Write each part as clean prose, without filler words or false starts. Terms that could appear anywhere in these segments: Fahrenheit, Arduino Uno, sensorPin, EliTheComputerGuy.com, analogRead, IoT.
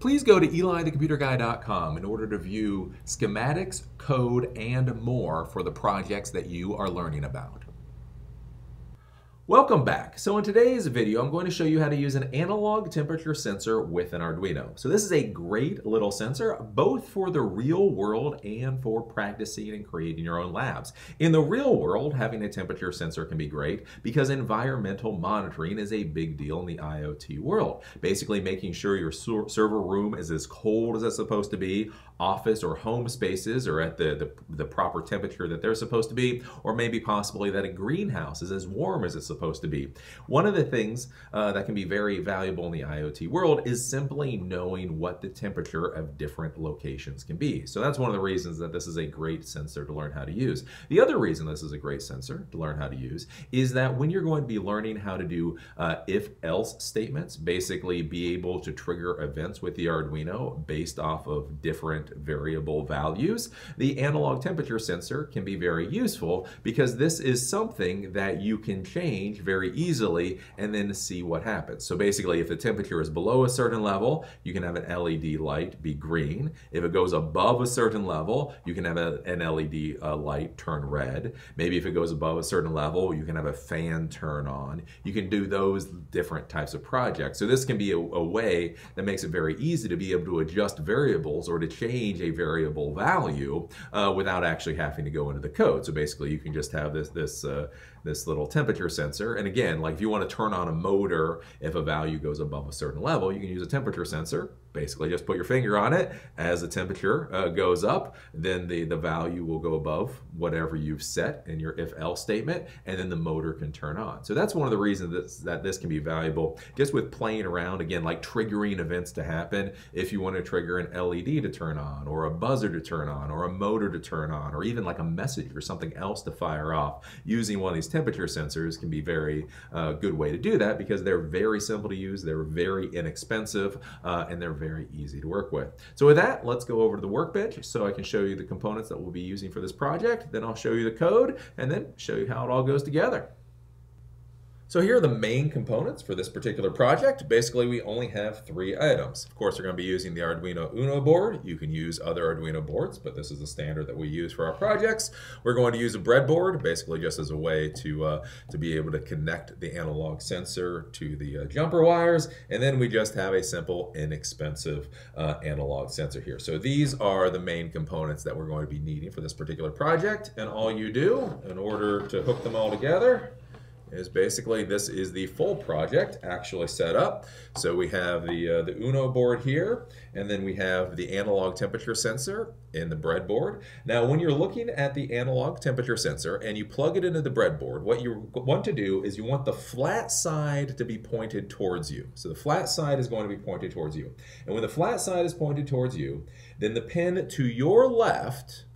please go to EliTheComputerGuy.com in order to view schematics, code, and more for the projects that you are learning about. Welcome back. So in today's video, I'm going to show you how to use an analog temperature sensor with an Arduino. So this is a great little sensor, both for the real world and for practicing and creating your own labs. In the real world, having a temperature sensor can be great because environmental monitoring is a big deal in the IoT world. Basically making sure your server room is as cold as it's supposed to be, office or home spaces are at the proper temperature that they're supposed to be, or maybe possibly that a greenhouse is as warm as it's supposed to be. One of the things that can be very valuable in the IoT world is simply knowing what the temperature of different locations can be. So that's one of the reasons that this is a great sensor to learn how to use. The other reason this is a great sensor to learn how to use is that when you're going to be learning how to do if-else statements, basically be able to trigger events with the Arduino based off of different variable values, the analog temperature sensor can be very useful because this is something that you can change very easily and then see what happens. So basically, if the temperature is below a certain level, you can have an LED light be green. If it goes above a certain level, you can have an LED light turn red. Maybe if it goes above a certain level, you can have a fan turn on. You can do those different types of projects. So this can be a way that makes it very easy to be able to adjust variables or to change a variable value without actually having to go into the code. So basically, you can just have this little temperature sensor. And again, like if you want to turn on a motor, if a value goes above a certain level, you can use a temperature sensor. Basically just put your finger on it. As the temperature goes up, then the value will go above whatever you've set in your if-else statement, and then the motor can turn on. So that's one of the reasons that this can be valuable, just with playing around, again, like triggering events to happen. If you want to trigger an LED to turn on, or a buzzer to turn on, or a motor to turn on, or even like a message or something else to fire off, using one of these temperature sensors can be very good way to do that because they're very simple to use, they're very inexpensive, and they're very easy to work with. So with that, let's go over to the workbench so I can show you the components that we'll be using for this project. Then I'll show you the code and then show you how it all goes together. So here are the main components for this particular project. Basically, we only have 3 items. Of course, we're going to be using the Arduino Uno board. You can use other Arduino boards, but this is the standard that we use for our projects. We're going to use a breadboard, basically just as a way to be able to connect the analog sensor to the jumper wires. And then we just have a simple, inexpensive analog sensor here. So these are the main components that we're going to be needing for this particular project. And all you do in order to hook them all together is basically, this is the full project actually set up. So we have the Uno board here, and then we have the analog temperature sensor in the breadboard. Now, when you're looking at the analog temperature sensor and you plug it into the breadboard, what you want to do is you want the flat side to be pointed towards you. So the flat side is going to be pointed towards you. And when the flat side is pointed towards you, then the pin to your left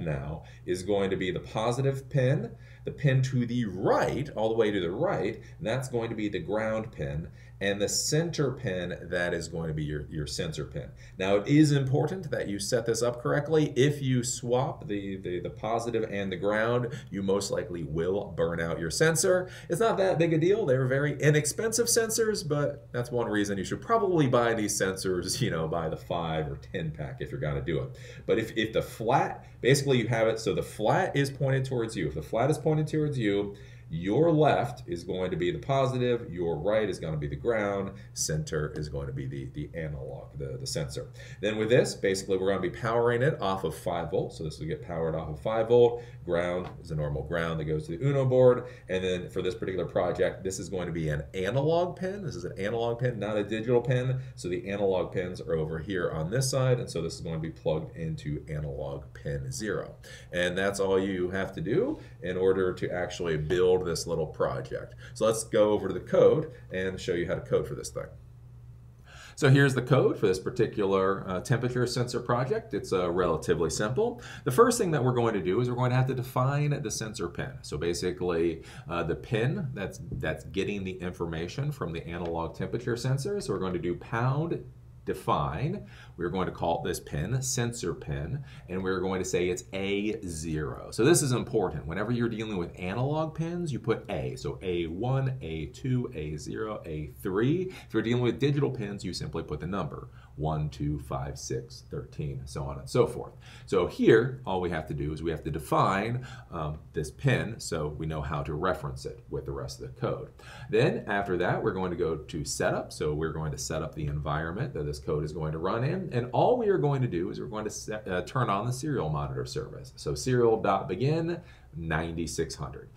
now is going to be the positive pin. The pin to the right, all the way to the right, and that's going to be the ground pin, and the center pin, that is going to be your sensor pin. Now, it is important that you set this up correctly. If you swap the positive and the ground, you most likely will burn out your sensor. It's not that big a deal. They're very inexpensive sensors, but that's one reason you should probably buy these sensors, you know, by the 5 or 10 pack if you're gonna do it. But if the flat, basically you have it so the flat is pointed towards you. If the flat is pointed towards you, your left is going to be the positive, your right is going to be the ground, center is going to be the analog, the sensor. Then with this, basically we're going to be powering it off of 5 volts. So this will get powered off of 5 volt. Ground is a normal ground that goes to the Uno board. And then for this particular project, this is going to be an analog pin. This is an analog pin, not a digital pin. So the analog pins are over here on this side. And so this is going to be plugged into analog pin 0. And that's all you have to do in order to actually build this little project. So let's go over to the code and show you how to code for this thing. So here's the code for this particular temperature sensor project. It's relatively simple. The first thing that we're going to do is we're going to have to define the sensor pin. So basically the pin that's getting the information from the analog temperature sensor. So we're going to do pound define. We're going to call this pin sensor pin, and we're going to say it's A0. So this is important. Whenever you're dealing with analog pins, you put A. So A1, A2, A0, A3. If you're dealing with digital pins, you simply put the number 1, 2, 5, 6, 13, so on and so forth. So here, all we have to do is we have to define this pin so we know how to reference it with the rest of the code. Then after that, we're going to go to setup. So we're going to set up the environment that this code is going to run in. And all we are going to do is we're going to set, turn on the serial monitor service. So serial.begin 9600.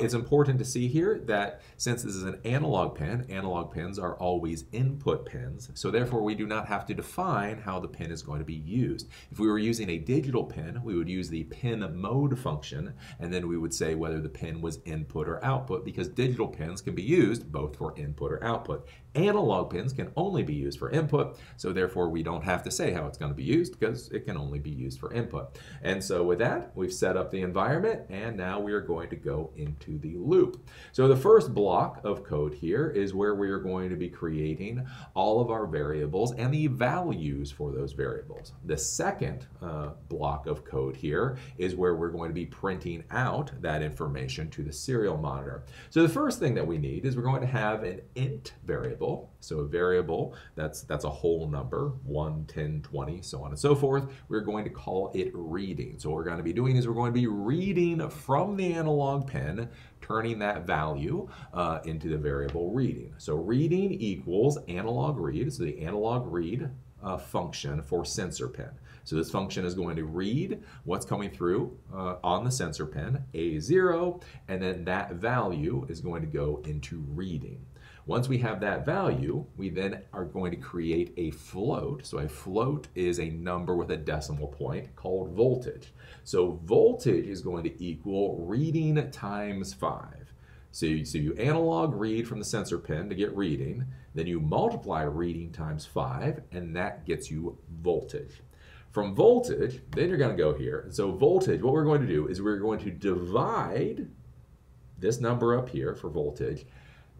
It's important to see here that since this is an analog pin, analog pins are always input pins. So therefore, we do not have to define how the pin is going to be used. If we were using a digital pin, we would use the pin mode function, and then we would say whether the pin was input or output, because digital pins can be used both for input or output. Analog pins can only be used for input, so therefore we don't have to say how it's going to be used because it can only be used for input. And so with that, we've set up the environment, and now we are going to go into the loop. So the first block of code here is where we are going to be creating all of our variables and the values for those variables. The second block of code here is where we're going to be printing out that information to the serial monitor. So the first thing that we need is we're going to have an int variable. So a variable, that's a whole number, 1, 10, 20, so on and so forth. We're going to call it reading. So what we're going to be doing is we're going to be reading from the analog pin, turning that value into the variable reading. So reading equals analog read, so the analog read function for sensor pin. So this function is going to read what's coming through on the sensor pin, A0, and then that value is going to go into reading. Once we have that value, we then are going to create a float. So a float is a number with a decimal point called voltage. So voltage is going to equal reading times 5. So you analog read from the sensor pin to get reading, then you multiply reading times 5, and that gets you voltage. From voltage, then you're going to go here. And so voltage, what we're going to do is we're going to divide this number up here for voltage.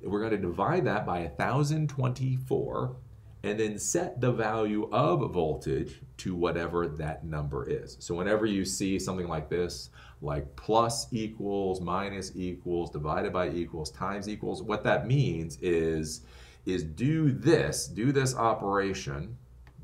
We're going to divide that by 1024 and then set the value of voltage to whatever that number is. So whenever you see something like this, like plus equals, minus equals, divided by equals, times equals, what that means is do this operation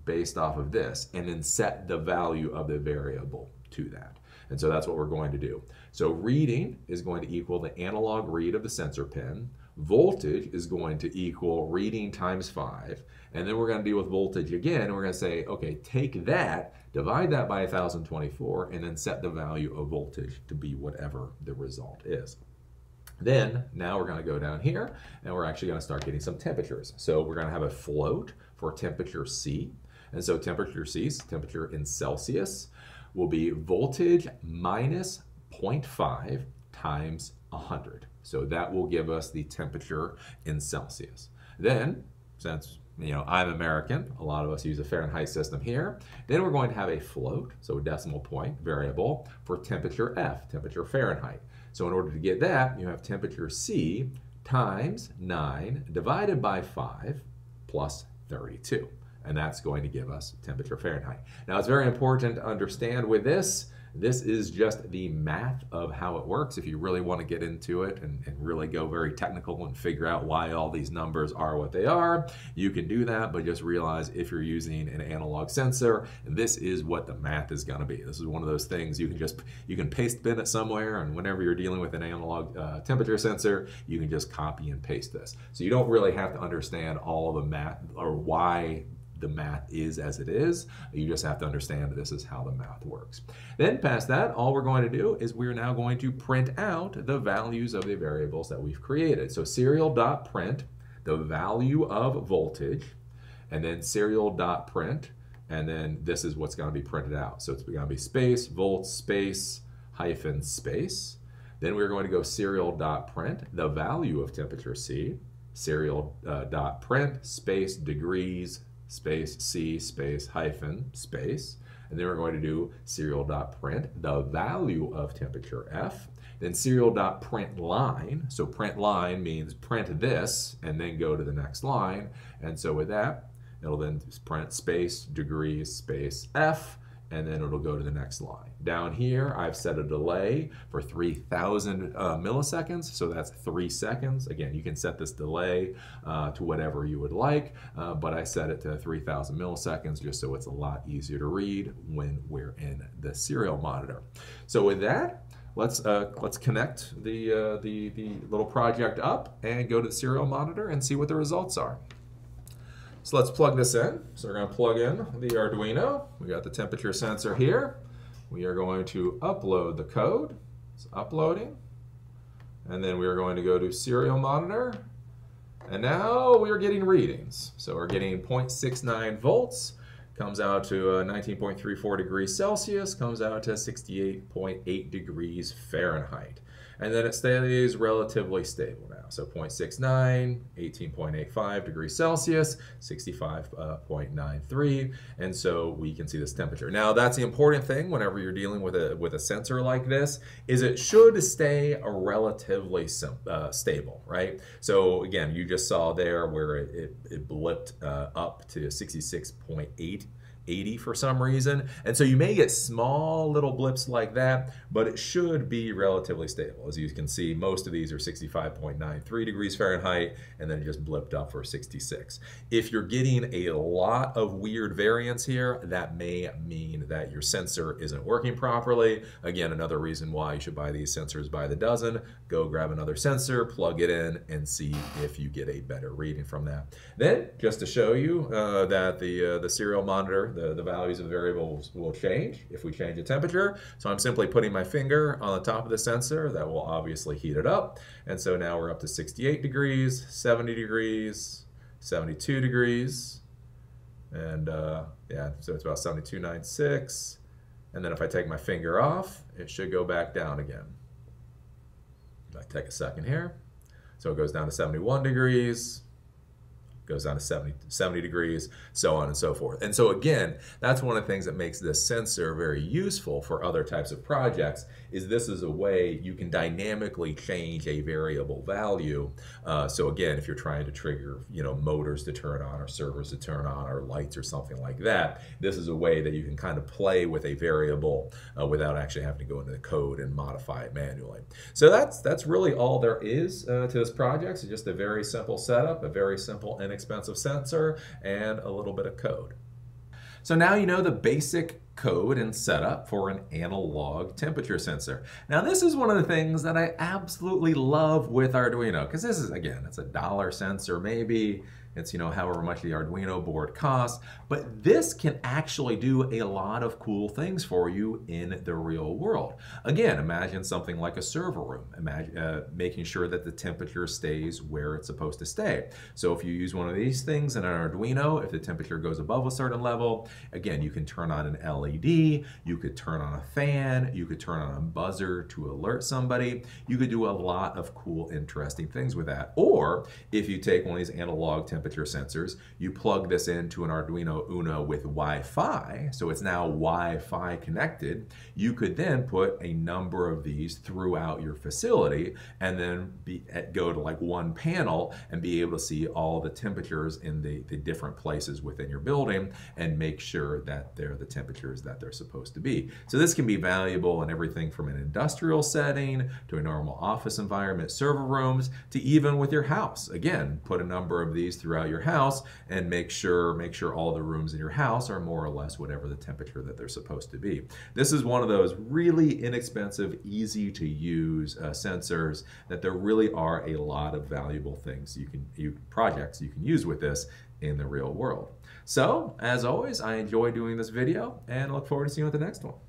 based off of this and then set the value of the variable to that. And so that's what we're going to do. So reading is going to equal the analog read of the sensor pin. Voltage is going to equal reading times 5, and then we're going to deal with voltage again, and we're going to say, okay, take that, divide that by 1024, and then set the value of voltage to be whatever the result is. Then, now we're going to go down here, and we're actually going to start getting some temperatures. So we're going to have a float for temperature C, and so temperature C, temperature in Celsius, will be voltage minus 0.5 times 100. So that will give us the temperature in Celsius. Then, since I'm American, a lot of us use a Fahrenheit system here, then we're going to have a float, so a decimal point variable, for temperature F, temperature Fahrenheit. So in order to get that, you have temperature C times 9 divided by 5 plus 32. And that's going to give us temperature Fahrenheit. Now it's very important to understand with this, this is just the math of how it works. If you really want to get into it and really go very technical and figure out why all these numbers are what they are, you can do that, but just realize if you're using an analog sensor, this is what the math is going to be. This is one of those things you can paste bin it somewhere, and whenever you're dealing with an analog temperature sensor, you can just copy and paste this. So you don't really have to understand all of the math or why the math is as it is. You just have to understand that this is how the math works. Then past that, all we're going to do is we're now going to print out the values of the variables that we've created. So serial.print, the value of voltage, and then serial.print, and then this is what's going to be printed out. So it's going to be space, volts, space, hyphen, space. Then we're going to go serial.print, the value of temperature C, serial.print, space, degrees, space, C, space, hyphen, space, and then we're going to do serial.print, the value of temperature F, then serial.println, so print line means print this, and then go to the next line, and so with that, It'll then print space, degrees, space, F, and then it'll go to the next line. Down here, I've set a delay for 3,000 milliseconds, so that's 3 seconds. Again, you can set this delay to whatever you would like, but I set it to 3,000 milliseconds just so it's a lot easier to read when we're in the serial monitor. So with that, let's connect the little project up and go to the serial monitor and see what the results are. So let's plug this in. So we're going to plug in the Arduino. We got the temperature sensor here. We are going to upload the code. It's uploading. And then we are going to go to serial monitor. And now we are getting readings. So we're getting 0.69 volts. Comes out to 19.34 degrees Celsius. Comes out to 68.8 degrees Fahrenheit. And then it stays relatively stable now. So 0.69, 18.85 degrees Celsius, 65.93, and so we can see this temperature. Now that's the important thing whenever you're dealing with a sensor like this, is it should stay relatively stable, right? So again, you just saw there where it blipped up to 66.80 for some reason, and so you may get small little blips like that, but it should be relatively stable. As you can see, most of these are 65.93 degrees Fahrenheit, and then it just blipped up for 66. If you're getting a lot of weird variance here, that may mean that your sensor isn't working properly. Again, another reason why you should buy these sensors by the dozen. Go grab another sensor, plug it in, and see if you get a better reading from that. Then, just to show you that the serial monitor, the values of the variables will change if we change the temperature. So I'm simply putting my finger on the top of the sensor. That will obviously heat it up. And so now we're up to 68 degrees, 70 degrees, 72 degrees. And yeah, so it's about 72.96. And then if I take my finger off, it should go back down again. If I take a second here. So it goes down to 71 degrees. Goes down to 70 degrees, so on and so forth. And so again, that's one of the things that makes this sensor very useful for other types of projects, is this is a way you can dynamically change a variable value. So again, if you're trying to trigger, you know, motors to turn on or servers to turn on or lights or something like that, this is a way that you can kind of play with a variable without actually having to go into the code and modify it manually. So that's really all there is to this project. So just a very simple setup, a very simple and expensive sensor, and a little bit of code. So now you know the basic code and setup for an analog temperature sensor. Now this is one of the things that I absolutely love with Arduino, because this is, again, it's a dollar sensor maybe, it's, you know, however much the Arduino board costs, but this can actually do a lot of cool things for you in the real world. Again, imagine something like a server room, imagine making sure that the temperature stays where it's supposed to stay. So if you use one of these things in an Arduino, if the temperature goes above a certain level, again, you can turn on an LED, you could turn on a fan, you could turn on a buzzer to alert somebody. You could do a lot of cool, interesting things with that. Or if you take one of these analog temperature sensors, you plug this into an Arduino Uno with Wi-Fi, so it's now Wi-Fi connected, you could then put a number of these throughout your facility and then go to like one panel and be able to see all the temperatures in the different places within your building and make sure that they're the temperatures that they're supposed to be. So this can be valuable in everything from an industrial setting to a normal office environment, server rooms, to even with your house. Again, put a number of these throughout your house and make sure all the rooms in your house are more or less whatever the temperature that they're supposed to be. This is one of those really inexpensive, easy to use sensors that there really are a lot of valuable things projects you can use with this in the real world. So as always, I enjoy doing this video and look forward to seeing you at the next one.